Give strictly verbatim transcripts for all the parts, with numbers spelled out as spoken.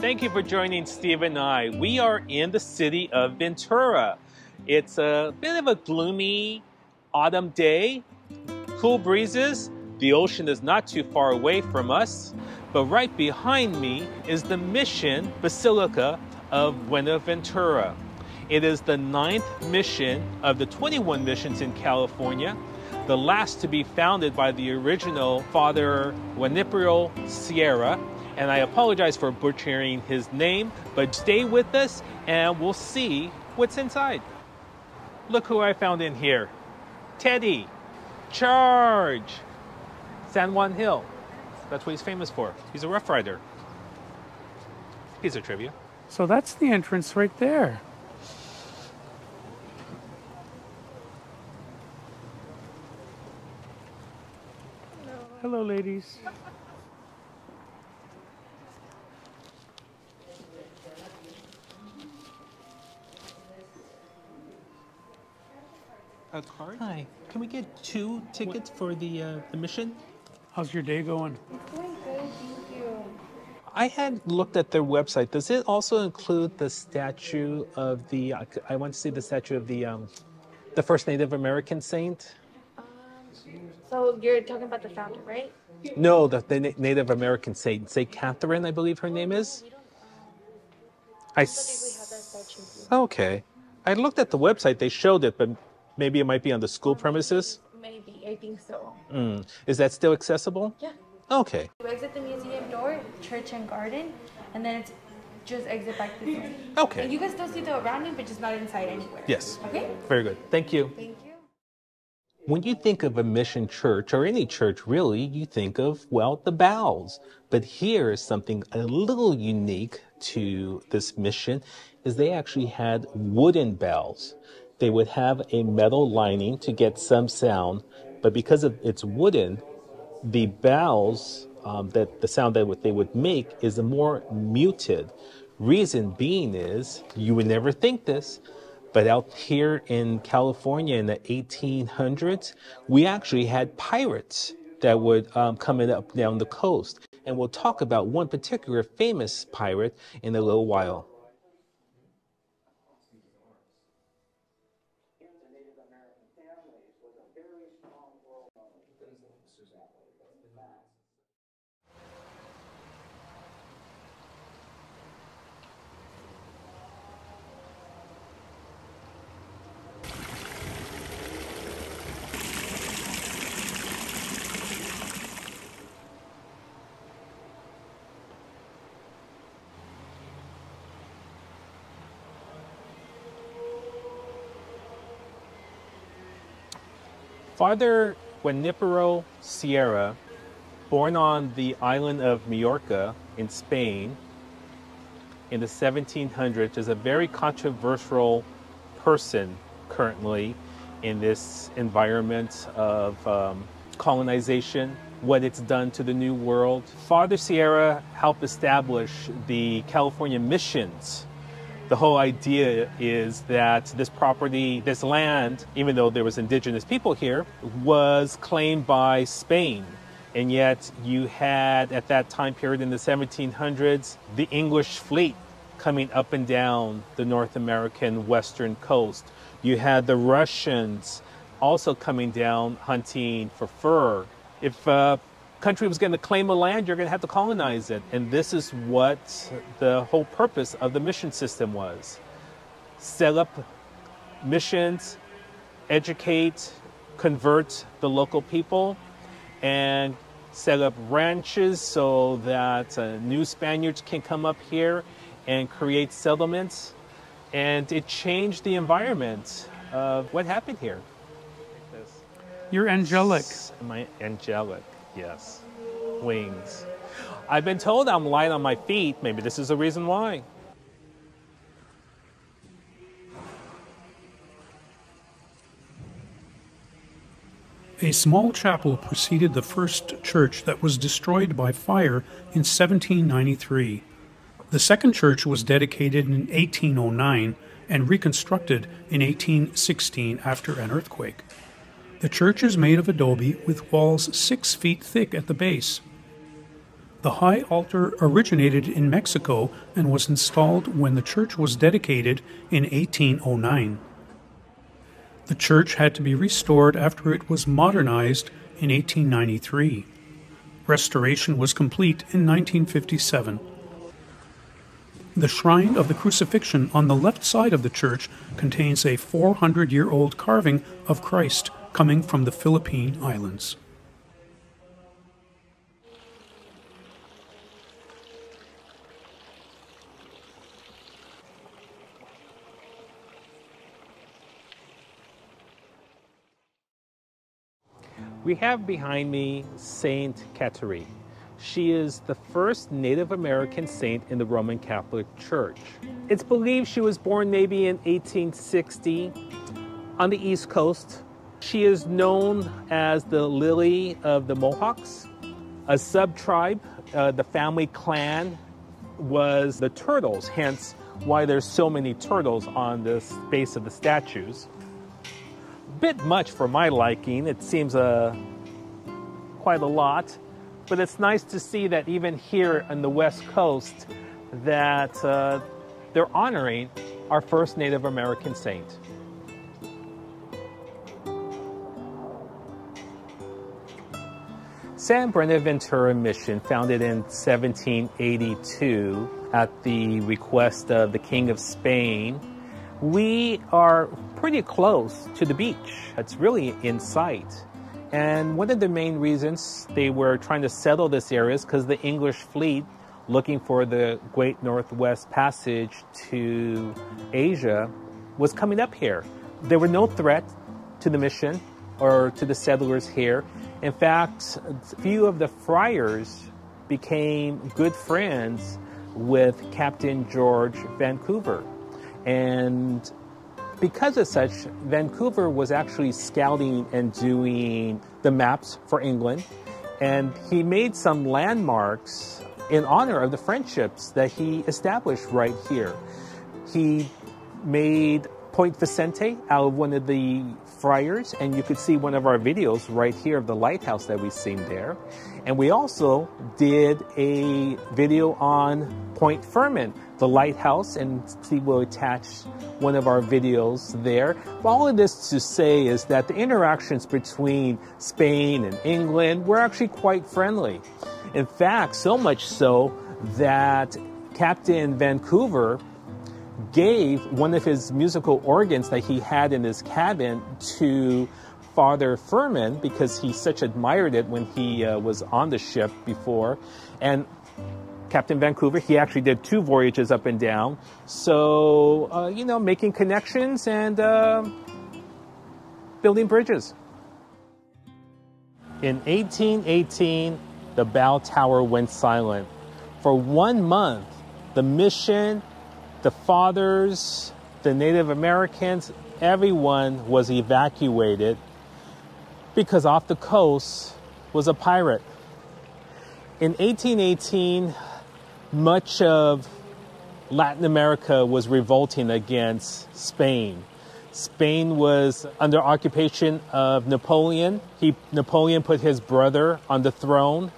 Thank you for joining Steve and I. We are in the city of Ventura. It's a bit of a gloomy autumn day, cool breezes. The ocean is not too far away from us, but right behind me is the Mission Basilica of Buenaventura. It is the ninth mission of the twenty-one missions in California, the last to be founded by the original Father Junípero Serra. And I apologize for butchering his name, but stay with us and we'll see what's inside. Look who I found in here. Teddy. Charge. San Juan Hill. That's what he's famous for. He's a Rough Rider. Piece of trivia. So that's the entrance right there. Hello, Hello ladies. A card? Hi. Can we get two tickets what? for the uh, the mission? How's your day going? It's going good, thank you. I had looked at their website. Does it also include the statue of the? I want to see the statue of the, um, the first Native American saint. Um, so you're talking about the founder, right? No, the, the na Native American saint, Saint Catherine, I believe her name is. I. I don't think we have that statue. Okay, I looked at the website. They showed it, but. Maybe it might be on the school premises? Maybe, I think so. Mm. Is that still accessible? Yeah. Okay. You exit the museum door, church and garden, and then it's just exit back this way. Okay. And you can still see the around it, but just not inside anywhere. Yes. Okay? Very good. Thank you. Thank you. When you think of a mission church, or any church really, you think of, well, the bowels. But here is something a little unique to this mission, is they actually had wooden bowels. They would have a metal lining to get some sound, but because of it's wooden, the bells, um, that the sound that what they would make is a more muted. Reason being is, you would never think this, but out here in California in the eighteen hundreds, we actually had pirates that would um, come in up down the coast. And we'll talk about one particular famous pirate in a little while. Father Junípero Serra, born on the island of Mallorca in Spain in the seventeen hundreds, is a very controversial person currently in this environment of um, colonization, what it's done to the New World. Father Serra helped establish the California missions. The whole idea is that this property, this land, even though there was indigenous people here, was claimed by Spain. And yet you had, at that time period in the seventeen hundreds, the English fleet coming up and down the North American western coast. You had the Russians also coming down hunting for fur. If uh, country was going to claim a land, you're going to have to colonize it. And this is what the whole purpose of the mission system was. Set up missions, educate, convert the local people, and set up ranches so that uh, new Spaniards can come up here and create settlements, and it changed the environment of what happened here. You're angelic. Am I angelic? Yes. Wings. I've been told I'm light on my feet. Maybe this is the reason why. A small chapel preceded the first church that was destroyed by fire in seventeen ninety-three. The second church was dedicated in eighteen oh nine and reconstructed in eighteen sixteen after an earthquake. The church is made of adobe with walls six feet thick at the base. The high altar originated in Mexico and was installed when the church was dedicated in eighteen oh nine. The church had to be restored after it was modernized in eighteen ninety-three. Restoration was complete in nineteen fifty-seven. The shrine of the Crucifixion on the left side of the church contains a four hundred year old carving of Christ coming from the Philippine Islands. We have behind me Saint Kateri. She is the first Native American saint in the Roman Catholic Church. It's believed she was born maybe in eighteen sixty on the East Coast. She is known as the Lily of the Mohawks. A sub-tribe, uh, the family clan, was the turtles, hence why there's so many turtles on the base of the statues. Bit much for my liking. It seems uh, quite a lot, but it's nice to see that even here on the West Coast that uh, they're honoring our first Native American saint. San Buenaventura Mission, founded in seventeen eighty-two at the request of the King of Spain, we are pretty close to the beach. It's really in sight. And one of the main reasons they were trying to settle this area is because the English fleet, looking for the Great Northwest Passage to Asia, was coming up here. There were no threat to the mission or to the settlers here. In fact, a few of the friars became good friends with Captain George Vancouver. And because of such, Vancouver was actually scouting and doing the maps for England. And he made some landmarks in honor of the friendships that he established right here. He made Point Vicente out of one of the friars, and you could see one of our videos right here of the lighthouse that we've seen there. And we also did a video on Point Fermin, the lighthouse, and we will attach one of our videos there. But all of this to say is that the interactions between Spain and England were actually quite friendly. In fact, so much so that Captain Vancouver gave one of his musical organs that he had in his cabin to Father Furman because he such admired it when he uh, was on the ship before. And Captain Vancouver, he actually did two voyages up and down. So, uh, you know, making connections and uh, building bridges. In eighteen eighteen, the bell tower went silent. For one month, the mission, the fathers, the Native Americans, everyone was evacuated because off the coast was a pirate. In eighteen eighteen, much of Latin America was revolting against Spain. Spain was under occupation of Napoleon. He, Napoleon put his brother on the throne.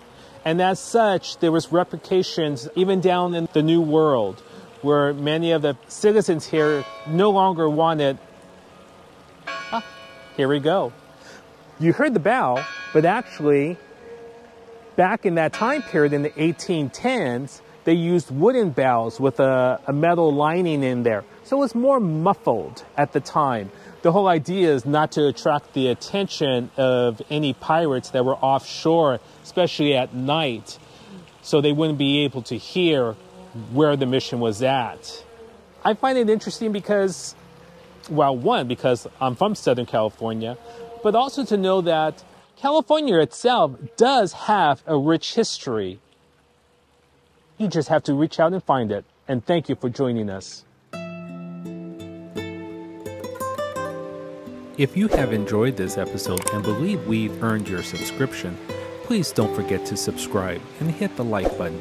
And as such, there was repercussions even down in the New World, where many of the citizens here no longer wanted. Ah, here we go. You heard the bell, but actually, back in that time period in the eighteen tens, they used wooden bells with a, a metal lining in there. So it was more muffled at the time. The whole idea is not to attract the attention of any pirates that were offshore, especially at night, so they wouldn't be able to hear where the mission was at. I find it interesting because, well, one, because I'm from Southern California, but also to know that California itself does have a rich history. You just have to reach out and find it. And thank you for joining us. If you have enjoyed this episode and believe we've earned your subscription, please don't forget to subscribe and hit the like button.